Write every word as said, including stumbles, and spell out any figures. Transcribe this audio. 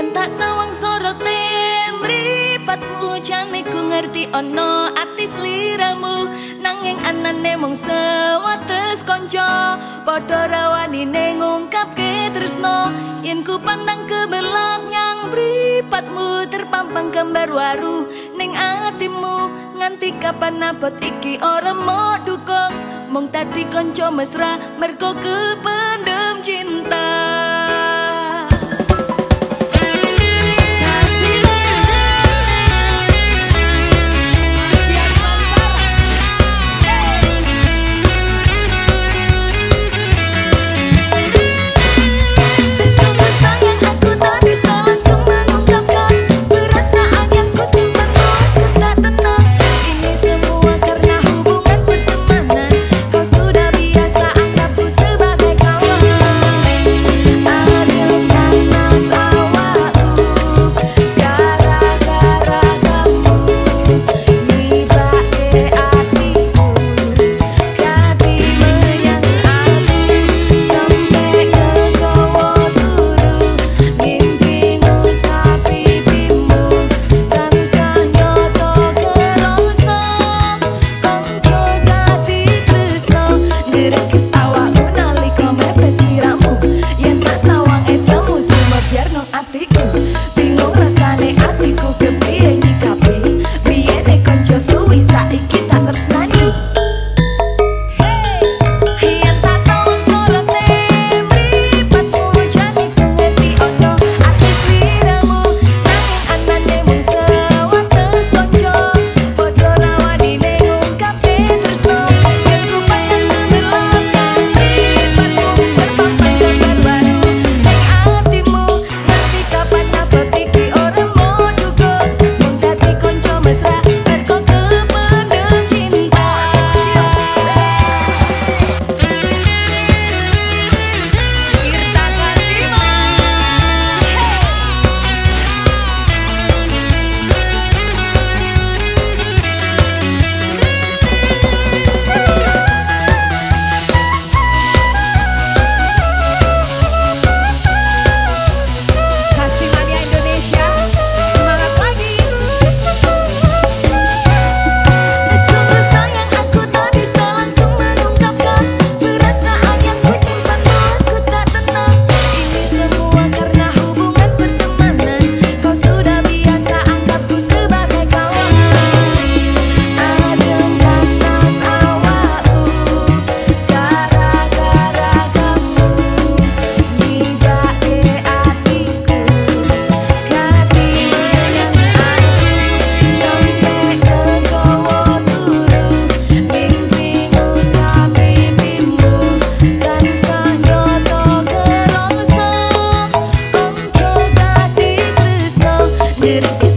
Entak sawang sorote mripat mujane ku ngerti ono ati sliramu nanging anane mung sewates konco padha rawani ning ngungkapke tresno yen ku pandang kebelang nyang mripatmu terpampang kembar waru ning atimu nganti kapan abot iki ora mau dukung mung tadi konco mesra mergo kependem cinta. Did